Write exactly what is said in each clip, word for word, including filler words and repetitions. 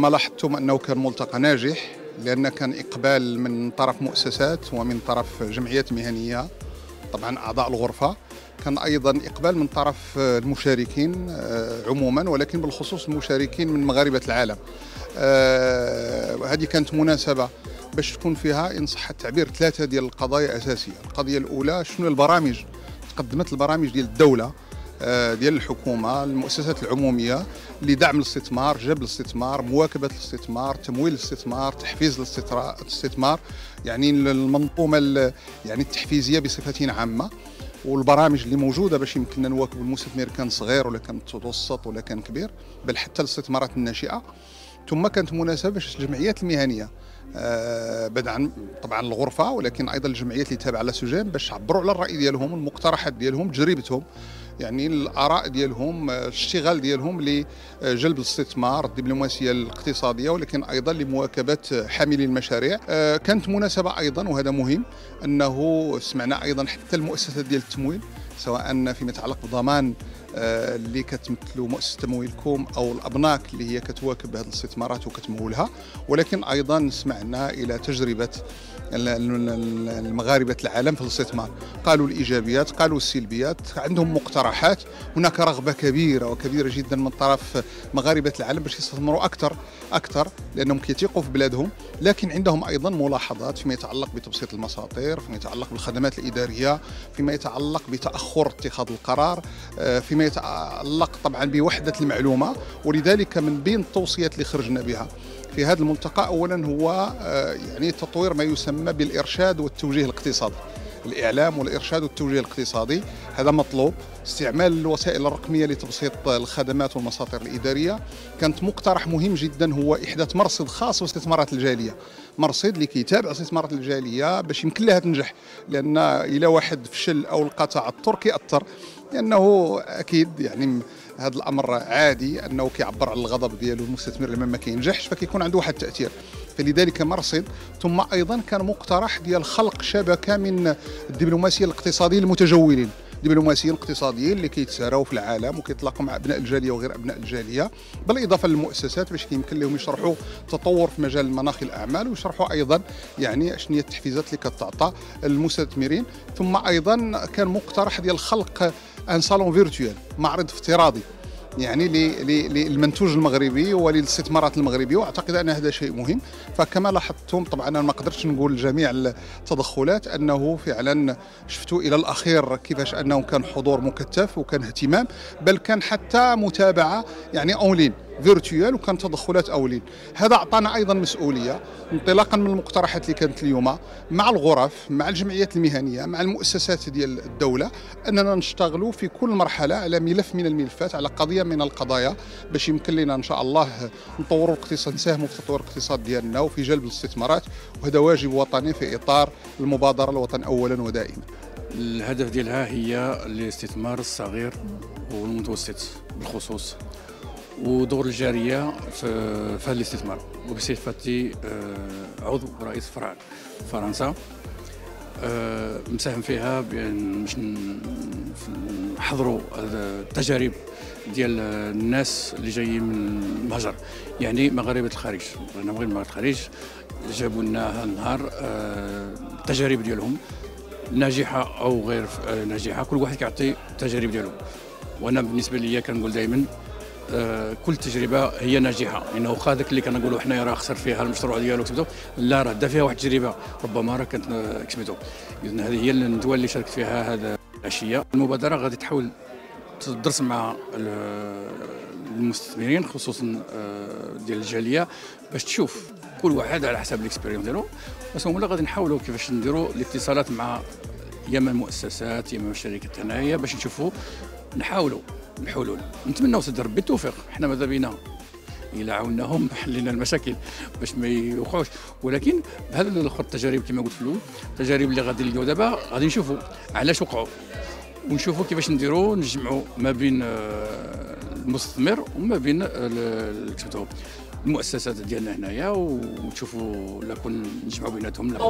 كما لاحظتم أنه كان ملتقى ناجح، لأن كان إقبال من طرف مؤسسات ومن طرف جمعيات مهنية، طبعا أعضاء الغرفة، كان أيضا إقبال من طرف المشاركين عموما، ولكن بالخصوص المشاركين من مغاربة العالم. هذه كانت مناسبة باش تكون فيها إن صح التعبير ثلاثة ديال القضايا أساسية. القضية الأولى شنو البرامج، قدمت البرامج ديال الدولة ديال الحكومة المؤسسات العمومية لدعم الاستثمار، جلب الاستثمار، مواكبة الاستثمار، تمويل الاستثمار، تحفيز الاستثمار، يعني المنظومة يعني التحفيزية بصفة عامة، والبرامج اللي موجودة باش يمكننا نواكب المستثمر كان صغير ولا كان متوسط ولا كان كبير، بل حتى الاستثمارات الناشئة. ثم كانت مناسبة باش الجمعيات المهنية آه بدعا طبعا الغرفة، ولكن أيضا الجمعيات اللي تابعة لسجام باش عبروا على الرأي ديالهم، المقترحات ديالهم، تجربتهم، يعني الآراء ديالهم، الاشتغال ديالهم لجلب الاستثمار، الدبلوماسية الاقتصادية، ولكن أيضا لمواكبة حاملي المشاريع. آه كانت مناسبة أيضا، وهذا مهم، أنه سمعنا أيضا حتى المؤسسات ديال التمويل، سواء فيما يتعلق بضمان اللي كتمثلوا مؤسسة تمويلكم أو الأبناك اللي هي كتواكب هذه الاستثمارات وكتمولها، ولكن أيضا سمعنا إلى تجربة المغاربة العالم في الاستثمار، قالوا الإيجابيات، قالوا السلبيات، عندهم مقترحات. هناك رغبة كبيرة وكبيرة جدا من طرف مغاربة العالم باش يستثمروا أكثر أكثر، لأنهم كيتيقوا في بلادهم، لكن عندهم أيضا ملاحظات فيما يتعلق بتبسيط المساطير، فيما يتعلق بالخدمات الإدارية، فيما يتعلق بتأخر اتخاذ القرار، فيما يتعلق طبعا بوحدة المعلومة. ولذلك من بين التوصيات اللي خرجنا بها في هذا الملتقى، أولا هو يعني تطوير ما يسمى بالإرشاد والتوجيه الاقتصادي، الإعلام والإرشاد والتوجيه الاقتصادي، هذا مطلوب. استعمال الوسائل الرقمية لتبسيط الخدمات والمساطر الإدارية، كانت مقترح مهم جدا هو إحداث مرصد خاص واستثمارات الجالية، مرصد اللي كيتابع استثمارات الجالية باش يمكن لها تنجح، لأن إلى واحد فشل أو لقى تعثر كيأثر، لأنه أكيد يعني هذا الأمر عادي أنه كيعبر على الغضب ديالو المستثمر لما ما كينجحش، فكيكون عنده واحد التأثير، فلذلك مرصد. ثم أيضا كان مقترح ديال خلق شبكة من الدبلوماسية الاقتصادية المتجولين، الدبلوماسيين الاقتصاديين اللي كيتساراو في العالم وكيتلاقوا مع ابناء الجاليه وغير ابناء الجاليه، بالاضافه للمؤسسات باش يمكن لهم يشرحوا تطور في مجال مناخ الاعمال، ويشرحوا ايضا يعني شنو هي التحفيزات اللي كتعطى المستثمرين. ثم ايضا كان مقترح ديال خلق ان صالون فيرتوال، معرض افتراضي يعني للمنتوج المغربي وللاستثمارات المغربية، واعتقد ان هذا شيء مهم. فكما لاحظتم طبعا انا ما قدرتش نقول جميع التدخلات، انه فعلا شفتوا الى الاخير كيفاش انه كان حضور مكثف وكان اهتمام، بل كان حتى متابعة يعني اونلاين فيرتوال، وكان تدخلات اولين. هذا اعطانا ايضا مسؤوليه انطلاقا من المقترحات اللي كانت اليوم مع الغرف، مع الجمعيات المهنيه، مع المؤسسات ديال الدوله، اننا نشتغلوا في كل مرحله على ملف من الملفات، على قضيه من القضايا، باش يمكن لنا ان شاء الله نطوروا الاقتصاد، نساهموا في تطوير الاقتصاد ديالنا وفي جلب الاستثمارات، وهذا واجب وطني في اطار المبادره الوطن اولا ودائما. الهدف ديالها هي الاستثمار الصغير والمتوسط بالخصوص، ودور الجاريه في هذا الاستثمار. وبصفتي عضو رئيس فرع فرنسا مساهم فيها بان باش نحضروا التجارب ديال الناس اللي جايين من المهجر، يعني مغاربه الخارج. انا مغرب مغاربه الخارج جابوا لنا هذا النهار التجارب ديالهم، ناجحه او غير ناجحه، كل واحد كيعطي التجارب ديالو. وانا بالنسبه ليا كنقول دائما كل تجربه هي ناجحه، لانه واخا داك اللي كنقولوا حنايا راه خسر فيها المشروع ديالو كتبتو، لا راه دا فيها واحد التجربه ربما راه كانت كتبتو. اذا هذه هي الندوه اللي شاركت فيها هذا العشيه. المبادره غادي تحاول تدرس مع المستثمرين خصوصا ديال الجاليه، باش تشوف كل واحد على حسب الاكسبيريونس ديالو، بس هما غادي نحاولوا كيفاش نديروا الاتصالات مع يا من مؤسسات يا من شركات هنايا، باش نشوفوا نحاولوا الحلول. نتمنوا سيدي ربي التوفيق، حنا ماذا بينا الى عاوناهم حلينا المشاكل باش ما يوقعوش، ولكن بهذا الاخر التجارب كما قلت في الاول، التجارب اللي غادي نلقاو دابا غادي نشوفوا علاش وقعوا، ونشوفوا كيفاش نديروا نجمعوا ما بين المستثمر وما بين المؤسسات ديالنا هنايا، ونشوفوا لا كون نجمعوا بيناتهم. لا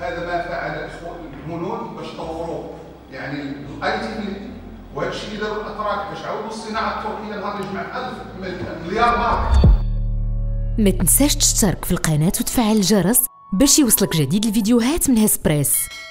هذا ما فعل الهنود باش طوروا يعني الاي تي بي وهذا الشيء اللي داروه الاتراك باش عاودوا الصناعه التركيه نهار اللي جمع ألف مليار ماركه. ما تنساش تشترك في القناه وتفعل الجرس باش يوصلك جديد الفيديوهات من هسبريس.